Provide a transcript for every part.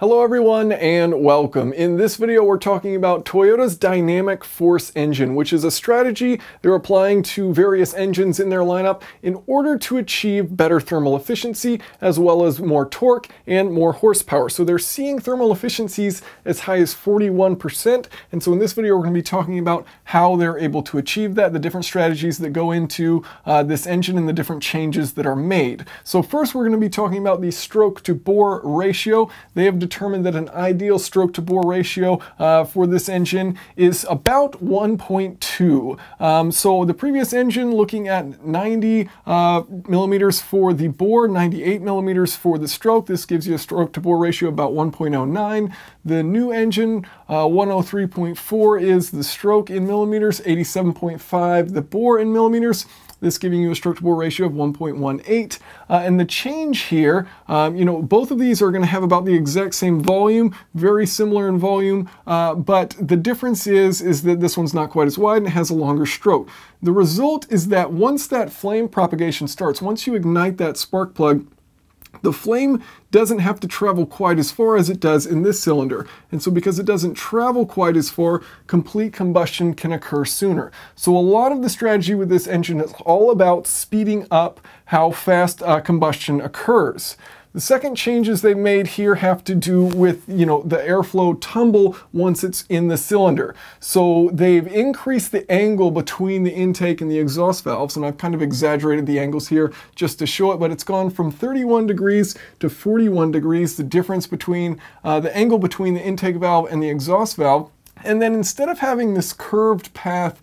Hello everyone and welcome. In this video we're talking about Toyota's Dynamic Force Engine, which is a strategy they're applying to various engines in their lineup in order to achieve better thermal efficiency as well as more torque and more horsepower. So they're seeing thermal efficiencies as high as 41%, and so in this video we're going to be talking about how they're able to achieve that, the different strategies that go into this engine and the different changes that are made. So first we're going to be talking about the stroke to bore ratio. They have determined that an ideal stroke to bore ratio for this engine is about 1.2. So the previous engine looking at 90 millimeters for the bore, 98 millimeters for the stroke. This gives you a stroke to bore ratio about 1.09. The new engine, 103.4 is the stroke in millimeters, 87.5 the bore in millimeters. This giving you a stroke to bore ratio of 1.18. And the change here, both of these are going to have about the exact same volume, very similar in volume, but the difference is that this one's not quite as wide and has a longer stroke. The result is that once that flame propagation starts, once you ignite that spark plug, the flame doesn't have to travel quite as far as it does in this cylinder. And so because it doesn't travel quite as far, complete combustion can occur sooner. So a lot of the strategy with this engine is all about speeding up how fast combustion occurs. The second changes they've made here have to do with, the airflow tumble once it's in the cylinder. So they've increased the angle between the intake and the exhaust valves, and I've kind of exaggerated the angles here just to show it, but it's gone from 31 degrees to 41 degrees, the difference between the angle between the intake valve and the exhaust valve. And then instead of having this curved path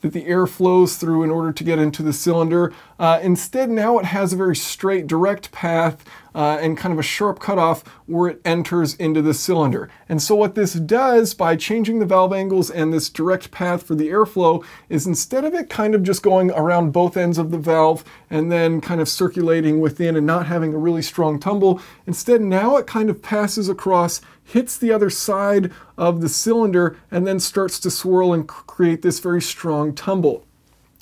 that the air flows through in order to get into the cylinder, instead now it has a very straight, direct path and kind of a sharp cutoff where it enters into the cylinder. And so what this does, by changing the valve angles and this direct path for the airflow, is instead of it kind of just going around both ends of the valve and then kind of circulating within and not having a really strong tumble, instead now it kind of passes across, hits the other side of the cylinder, and then starts to swirl and create this very strong tumble.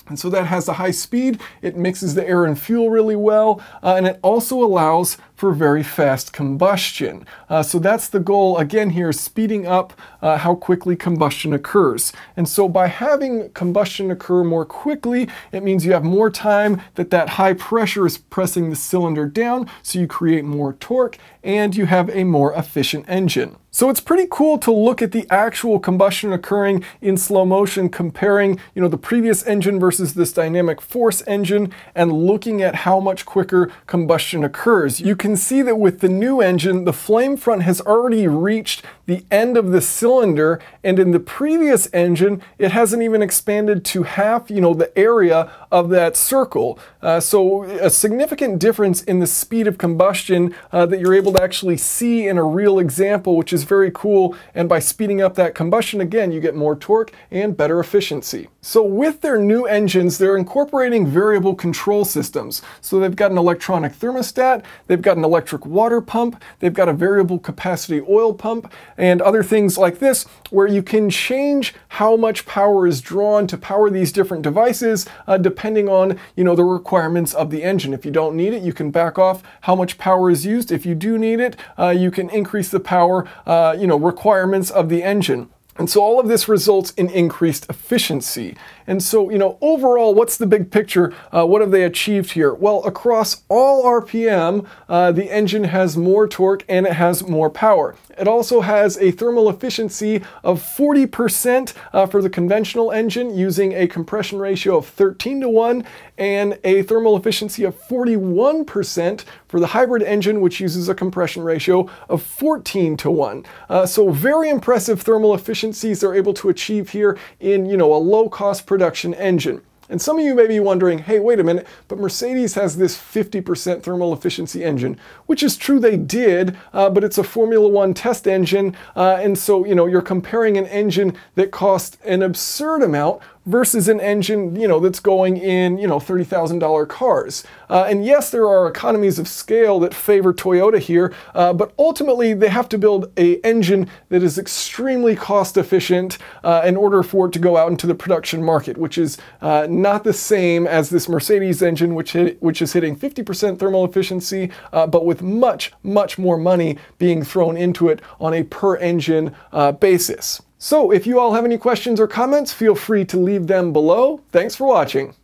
And so that has a high speed, it mixes the air and fuel really well, and it also allows for very fast combustion. So that's the goal, again here, speeding up how quickly combustion occurs. And so by having combustion occur more quickly, it means you have more time that high pressure is pressing the cylinder down, so you create more torque, and you have a more efficient engine. So it's pretty cool to look at the actual combustion occurring in slow motion, comparing the previous engine versus this Dynamic Force Engine, and looking at how much quicker combustion occurs. You can see that with the new engine, the flame front has already reached the end of the cylinder, and in the previous engine, it hasn't even expanded to half, the area of that circle. So a significant difference in the speed of combustion that you're able to actually see in a real example, which is very cool. And by speeding up that combustion, again, you get more torque and better efficiency. So with their new engines, they're incorporating variable control systems. So they've got an electronic thermostat, they've got an electric water pump, they've got a variable capacity oil pump, and other things like this, where you can change how much power is drawn to power these different devices depending on the requirements of the engine. If you don't need it, you can back off how much power is used. If you do need it, you can increase the power requirements of the engine. And so all of this results in increased efficiency. And so, overall, what's the big picture? What have they achieved here? Well, across all RPM, the engine has more torque and it has more power. It also has a thermal efficiency of 40% for the conventional engine, using a compression ratio of 13:1, and a thermal efficiency of 41% for the hybrid engine, which uses a compression ratio of 14:1. So very impressive thermal efficiencies they're able to achieve here in, a low-cost production engine. And some of you may be wondering, hey, wait a minute, but Mercedes has this 50% thermal efficiency engine, which is true, they did, but it's a Formula One test engine. And so, you're comparing an engine that costs an absurd amount versus an engine, that's going in, $30,000 cars. And yes, there are economies of scale that favor Toyota here, but ultimately they have to build an engine that is extremely cost efficient in order for it to go out into the production market, which is not the same as this Mercedes engine, which is hitting 50% thermal efficiency, but with much, much more money being thrown into it on a per engine basis. So if you all have any questions or comments, feel free to leave them below. Thanks for watching.